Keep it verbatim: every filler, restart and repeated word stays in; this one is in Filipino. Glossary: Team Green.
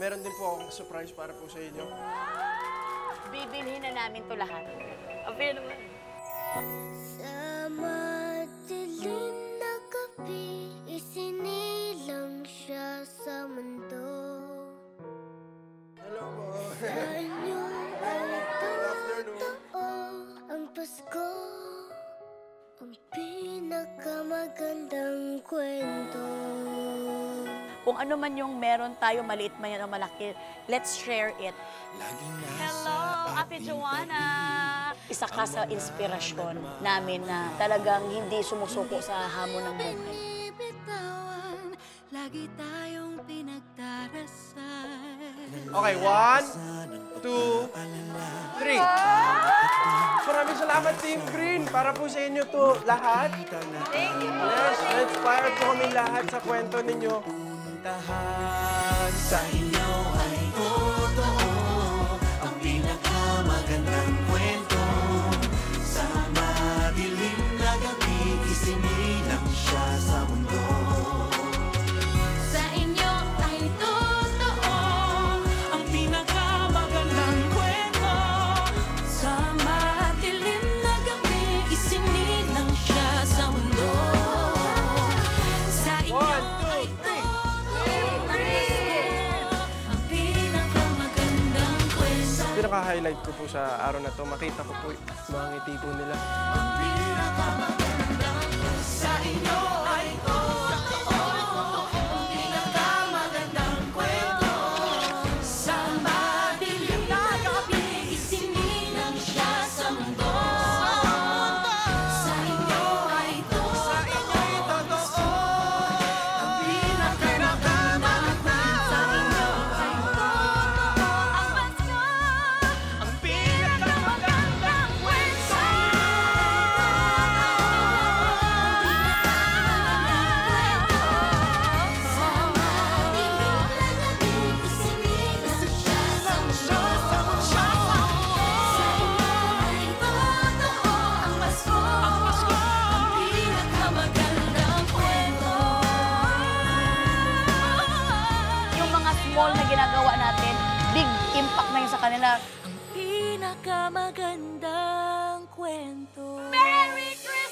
meron din po akong surprise para po sa inyo. Bibilhin na namin to lahat. Abi naman. Sa madilim na gabi, isinilang siya sa mundo. Hello po. Sanyo ay totoo ang Pasko, ang pinakamagandang kwento. Kung ano man yung meron tayo, maliit man yan o malaki, let's share it. Hello, Ate Joanna! Isa ka sa inspirasyon namin na talagang hindi sumusuko sa hamon ng buhay. Okay, one, two, three. Maraming salamat, Team Green. Para po sa inyo to lahat. Thank you. Yes, inspired po kami lahat sa kwento ninyo. Tahan sa inyo ay totoo, ang pinakamagandang kwento. Sa madilim na gabi, isinilang siya sa mundo. Sa inyo ay totoo, ang pinakamagandang kwento. Sa madilim na gabi, isinilang siya sa mundo. Sa inyo ay totoo. Pinaka-highlight ko po sa araw na to, makita ko po mga ngiti po nila. Sa inyo ay totoo, ang pinakamagandang kwento. Sa madilim na gabi, isinilang siya sa mundo. Sa inyo ay totoo, ang pinakamagandang kwento. Sa inyo ay na ginagawa natin, big impact na yun sa kanila. Ang pinakamagandang kwento. Merry Christmas!